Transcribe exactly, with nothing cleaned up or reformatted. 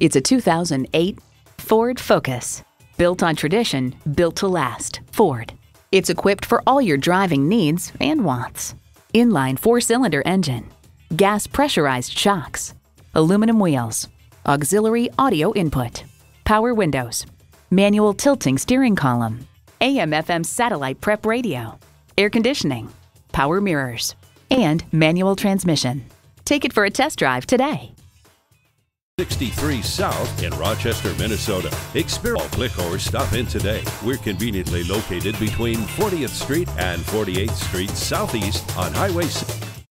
It's a two thousand eight Ford Focus. Built on tradition, built to last, Ford. It's equipped for all your driving needs and wants. Inline four-cylinder engine, gas pressurized shocks, aluminum wheels, auxiliary audio input, power windows, manual tilting steering column, A M F M satellite prep radio, air conditioning, power mirrors, and manual transmission. Take it for a test drive today. sixty-three South in Rochester, Minnesota. Experience. Click or stop in today. We're conveniently located between fortieth Street and forty-eighth Street Southeast on Highway six.